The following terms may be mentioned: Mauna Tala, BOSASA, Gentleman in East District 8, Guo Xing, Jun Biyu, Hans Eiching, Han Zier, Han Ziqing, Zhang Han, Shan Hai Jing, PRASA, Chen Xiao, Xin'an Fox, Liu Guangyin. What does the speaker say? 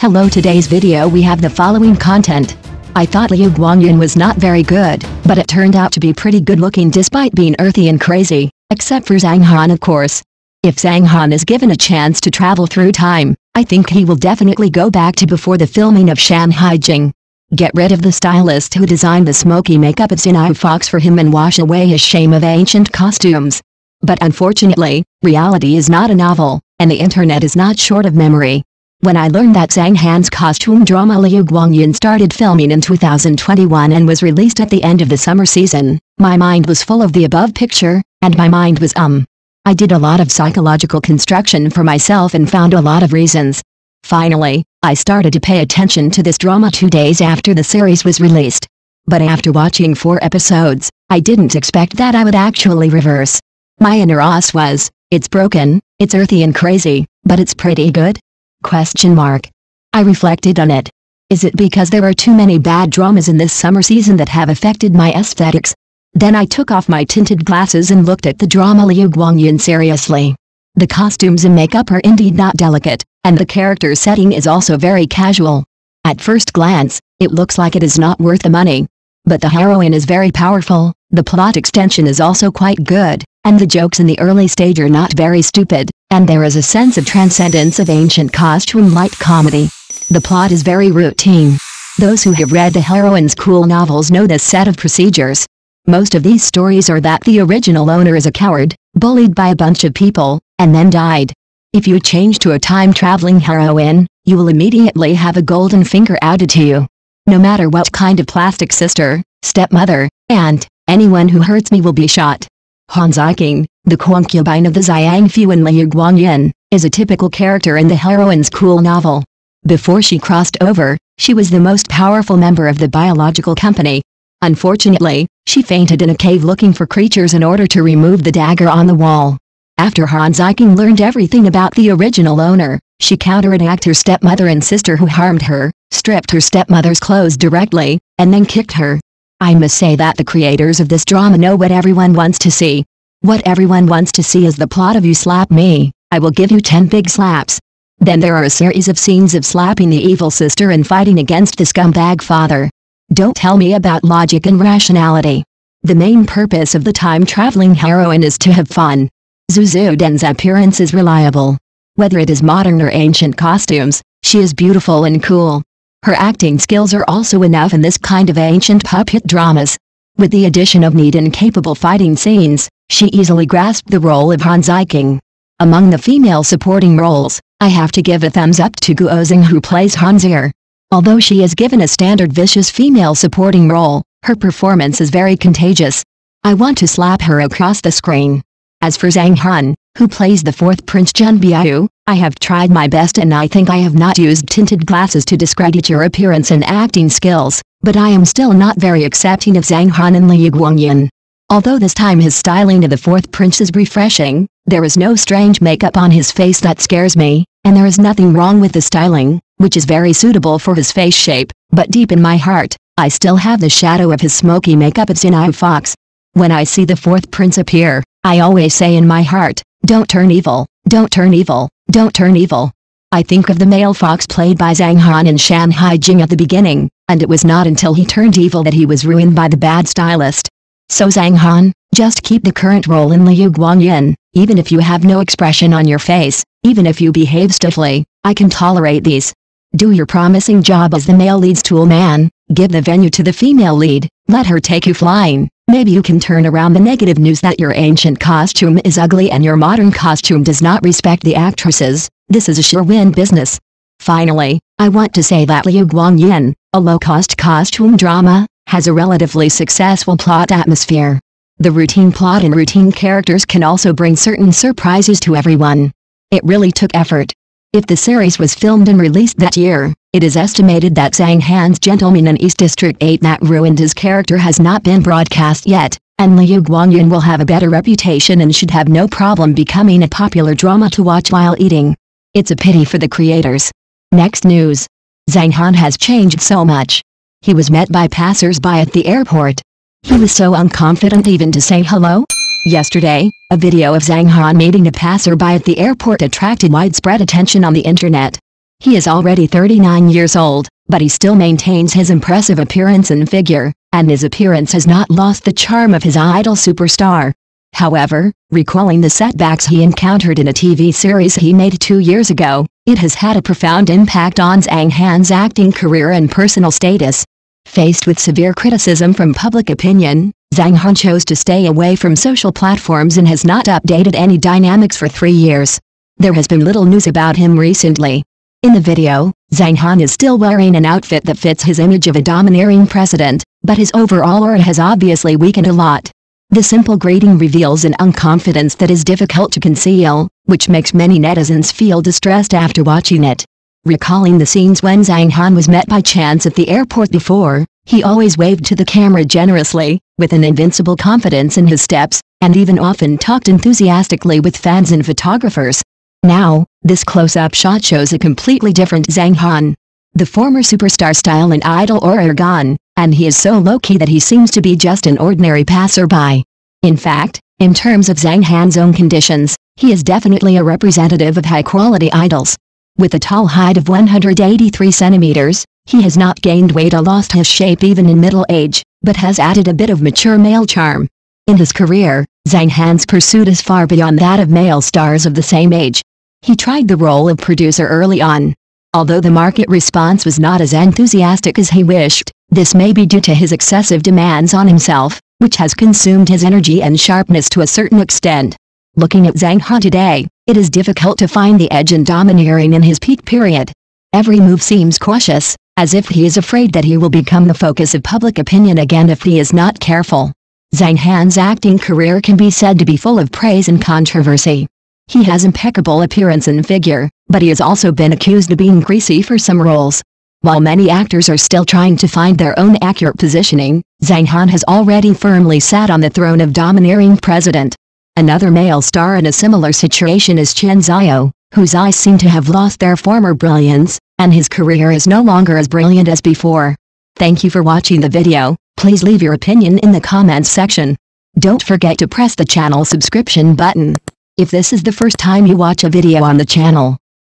Hello, today's video we have the following content. I thought Liu Guangyin was not very good, but it turned out to be pretty good looking despite being earthy and crazy, except for Zhang Han of course. If Zhang Han is given a chance to travel through time, I think he will definitely go back to before the filming of Shan Hai Jing. Get rid of the stylist who designed the smoky makeup of Xin'an Fox for him and wash away his shame of ancient costumes. But unfortunately, reality is not a novel, and the internet is not short of memory. When I learned that Zhang Han's costume drama Liu Guangyin started filming in 2021 and was released at the end of the summer season, my mind was full of the above picture, and my mind was I did a lot of psychological construction for myself and found a lot of reasons. Finally, I started to pay attention to this drama 2 days after the series was released. But after watching 4 episodes, I didn't expect that I would actually reverse. My inner os was, it's broken, it's earthy and crazy, but it's pretty good? I reflected on it. Is it because there are too many bad dramas in this summer season that have affected my aesthetics? Then I took off my tinted glasses and looked at the drama Liu Guangyin seriously. The costumes and makeup are indeed not delicate, and the character setting is also very casual. At first glance, it looks like it is not worth the money. But the heroine is very powerful, the plot extension is also quite good, and the jokes in the early stage are not very stupid, and there is a sense of transcendence of ancient costume-like comedy. The plot is very routine. Those who have read the heroine's cool novels know this set of procedures. Most of these stories are that the original owner is a coward, bullied by a bunch of people, and then died. If you change to a time-traveling heroine, you will immediately have a golden finger outed to you. No matter what kind of plastic sister, stepmother, aunt, anyone who hurts me will be shot. Hans Eiching, the concubine of the Ziyang Fu in Liu Guangyin, is a typical character in the heroine's cool novel. Before she crossed over, she was the most powerful member of the biological company. Unfortunately, she fainted in a cave looking for creatures in order to remove the dagger on the wall. After Hans Eiching learned everything about the original owner, she counterattacked her stepmother and sister who harmed her, stripped her stepmother's clothes directly, and then kicked her. I must say that the creators of this drama know what everyone wants to see. What everyone wants to see is the plot of you slap me, I will give you 10 big slaps. Then there are a series of scenes of slapping the evil sister and fighting against the scumbag father. Don't tell me about logic and rationality. The main purpose of the time-traveling heroine is to have fun. Zhu Den's appearance is reliable. Whether it is modern or ancient costumes, she is beautiful and cool. Her acting skills are also enough in this kind of ancient puppet dramas. With the addition of neat and capable fighting scenes, she easily grasped the role of Han Ziqing. Among the female supporting roles, I have to give a thumbs up to Guo Xing who plays Han Zier. Although she is given a standard vicious female supporting role, her performance is very contagious. I want to slap her across the screen. As for Zhang Han, who plays the 4th Prince Jun Biyu, I have tried my best and I think I have not used tinted glasses to discredit your appearance and acting skills, but I am still not very accepting of Zhang Han and Liu Guangyin. Although this time his styling of the 4th Prince is refreshing, there is no strange makeup on his face that scares me, and there is nothing wrong with the styling, which is very suitable for his face shape, but deep in my heart, I still have the shadow of his smoky makeup of Xin'an Fox. When I see the 4th Prince appear, I always say in my heart, don't turn evil, don't turn evil, don't turn evil. I think of the male fox played by Zhang Han in Shan Hai Jing at the beginning, and it was not until he turned evil that he was ruined by the bad stylist. So Zhang Han, just keep the current role in Liu Guangyin, even if you have no expression on your face, even if you behave stiffly, I can tolerate these. Do your promising job as the male lead's tool man, give the venue to the female lead, let her take you flying. Maybe you can turn around the negative news that your ancient costume is ugly and your modern costume does not respect the actresses. This is a sure win business. Finally, I want to say that Liu Guangyin, a low-cost costume drama, has a relatively successful plot atmosphere. The routine plot and routine characters can also bring certain surprises to everyone. It really took effort. If the series was filmed and released that year, it is estimated that Zhang Han's Gentleman in East District 8 that ruined his character has not been broadcast yet, and Liu Guangyin will have a better reputation and should have no problem becoming a popular drama to watch while eating. It's a pity for the creators. Next news. Zhang Han has changed so much. He was met by passers-by at the airport. He was so unconfident even to say hello. Yesterday, a video of Zhang Han meeting a passer-by at the airport attracted widespread attention on the internet. He is already 39 years old, but he still maintains his impressive appearance and figure, and his appearance has not lost the charm of his idol superstar. However, recalling the setbacks he encountered in a TV series he made 2 years ago, it has had a profound impact on Zhang Han's acting career and personal status. Faced with severe criticism from public opinion, Zhang Han chose to stay away from social platforms and has not updated any dynamics for 3 years. There has been little news about him recently. In the video, Zhang Han is still wearing an outfit that fits his image of a domineering president, but his overall aura has obviously weakened a lot. The simple greeting reveals an unconfidence that is difficult to conceal, which makes many netizens feel distressed after watching it. Recalling the scenes when Zhang Han was met by chance at the airport before, he always waved to the camera generously, with an invincible confidence in his steps, and even often talked enthusiastically with fans and photographers. Now, this close-up shot shows a completely different Zhang Han. The former superstar style and idol aura are gone, and he is so low-key that he seems to be just an ordinary passerby. In fact, in terms of Zhang Han's own conditions, he is definitely a representative of high-quality idols. With a tall height of 183 centimeters, he has not gained weight or lost his shape even in middle age, but has added a bit of mature male charm. In his career, Zhang Han's pursuit is far beyond that of male stars of the same age. He tried the role of producer early on. Although the market response was not as enthusiastic as he wished, this may be due to his excessive demands on himself, which has consumed his energy and sharpness to a certain extent. Looking at Zhang Han today, it is difficult to find the edge and domineering in his peak period. Every move seems cautious, as if he is afraid that he will become the focus of public opinion again if he is not careful. Zhang Han's acting career can be said to be full of praise and controversy. He has impeccable appearance and figure, but he has also been accused of being greasy for some roles. While many actors are still trying to find their own accurate positioning, Zhang Han has already firmly sat on the throne of domineering president. Another male star in a similar situation is Chen Xiao, whose eyes seem to have lost their former brilliance, and his career is no longer as brilliant as before. Thank you for watching the video. Please leave your opinion in the comments section. Don't forget to press the channel subscription button. If this is the first time you watch a video on the channel,